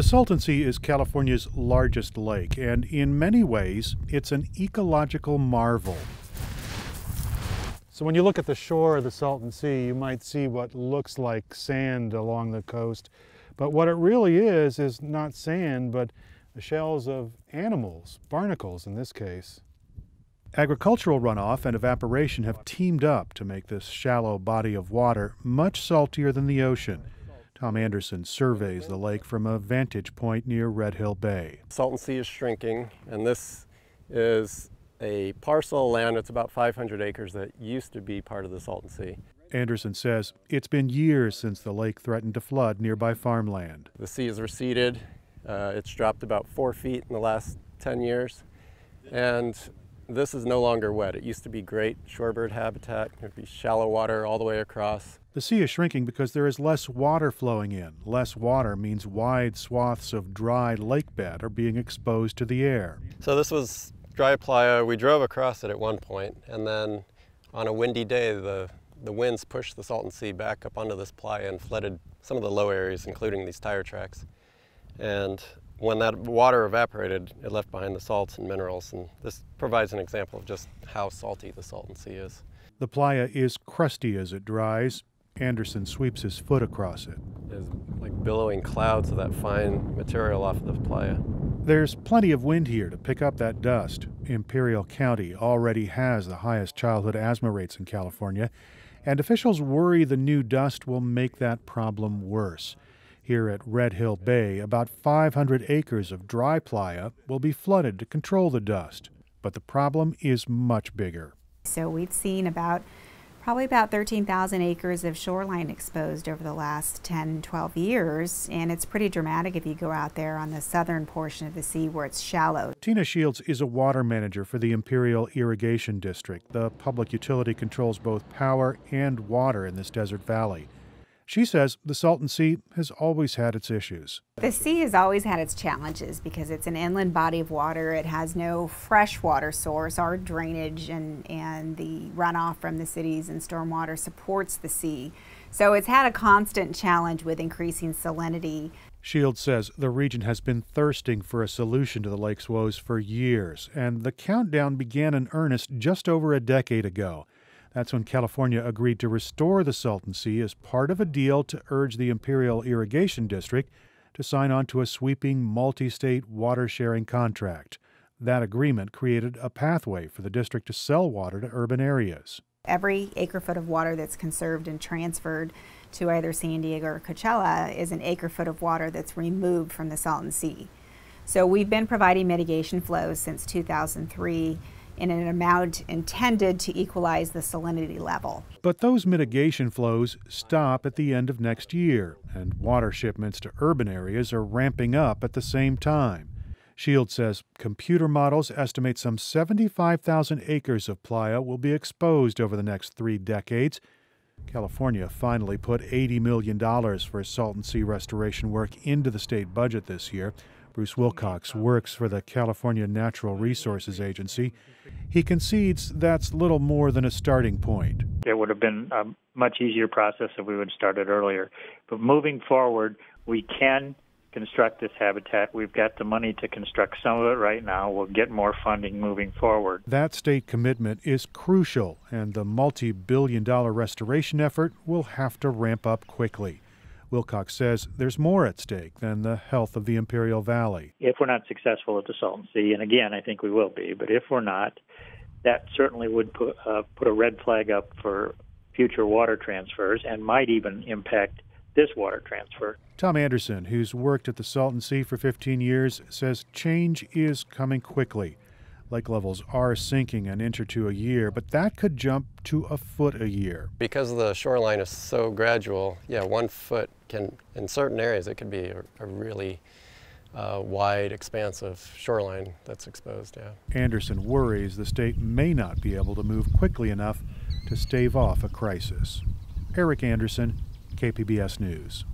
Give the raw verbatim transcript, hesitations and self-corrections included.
The Salton Sea is California's largest lake, and in many ways, it's an ecological marvel. So when you look at the shore of the Salton Sea, you might see what looks like sand along the coast. But what it really is is not sand, but the shells of animals, barnacles in this case. Agricultural runoff and evaporation have teamed up to make this shallow body of water much saltier than the ocean. Tom Anderson surveys the lake from a vantage point near Red Hill Bay. Salton Sea is shrinking, and this is a parcel of land that's about five hundred acres that used to be part of the Salton Sea. Anderson says it's been years since the lake threatened to flood nearby farmland. The sea has receded. Uh, it's dropped about four feet in the last ten years. And this is no longer wet. It used to be great shorebird habitat. There'd be shallow water all the way across. The sea is shrinking because there is less water flowing in. Less water means wide swaths of dry lake bed are being exposed to the air. So this was dry playa. We drove across it at one point, and then on a windy day, the, the winds pushed the Salton Sea back up onto this playa and flooded some of the low areas, including these tire tracks. And when that water evaporated, it left behind the salts and minerals, and this provides an example of just how salty the Salton Sea is. The playa is crusty as it dries. Anderson sweeps his foot across it. There's like billowing clouds of that fine material off of the playa. There's plenty of wind here to pick up that dust. Imperial County already has the highest childhood asthma rates in California, and officials worry the new dust will make that problem worse. Here at Red Hill Bay, about five hundred acres of dry playa will be flooded to control the dust, but the problem is much bigger. So we've seen about probably about thirteen thousand acres of shoreline exposed over the last ten, twelve years, and it's pretty dramatic if you go out there on the southern portion of the sea where it's shallow. Tina Shields is a water manager for the Imperial Irrigation District. The public utility controls both power and water in this desert valley. She says the Salton Sea has always had its issues. The sea has always had its challenges because it's an inland body of water. It has no freshwater source. Our drainage and, and the runoff from the cities and stormwater supports the sea. So it's had a constant challenge with increasing salinity. Shields says the region has been thirsting for a solution to the lake's woes for years, and the countdown began in earnest just over a decade ago. That's when California agreed to restore the Salton Sea as part of a deal to urge the Imperial Irrigation District to sign on to a sweeping multi-state water-sharing contract. That agreement created a pathway for the district to sell water to urban areas. Every acre-foot of water that's conserved and transferred to either San Diego or Coachella is an acre-foot of water that's removed from the Salton Sea. So we've been providing mitigation flows since two thousand three. In an amount intended to equalize the salinity level. But those mitigation flows stop at the end of next year, and water shipments to urban areas are ramping up at the same time. Shields says computer models estimate some seventy-five thousand acres of playa will be exposed over the next three decades. California finally put eighty million dollars for Salton Sea restoration work into the state budget this year. Bruce Wilcox works for the California Natural Resources Agency. He concedes that's little more than a starting point. It would have been a much easier process if we would have started earlier. But moving forward, we can construct this habitat. We've got the money to construct some of it right now. We'll get more funding moving forward. That state commitment is crucial, and the multi-billion dollar restoration effort will have to ramp up quickly. Wilcox says there's more at stake than the health of the Imperial Valley. If we're not successful at the Salton Sea, and again, I think we will be, but if we're not, that certainly would put, uh, put a red flag up for future water transfers and might even impact this water transfer. Tom Anderson, who's worked at the Salton Sea for fifteen years, says change is coming quickly. Lake levels are sinking an inch or two a year, but that could jump to a foot a year. Because the shoreline is so gradual, yeah, one foot can, in certain areas, it could be a, a really uh, wide expanse of shoreline that's exposed, yeah. Anderson worries the state may not be able to move quickly enough to stave off a crisis. Eric Anderson, K P B S News.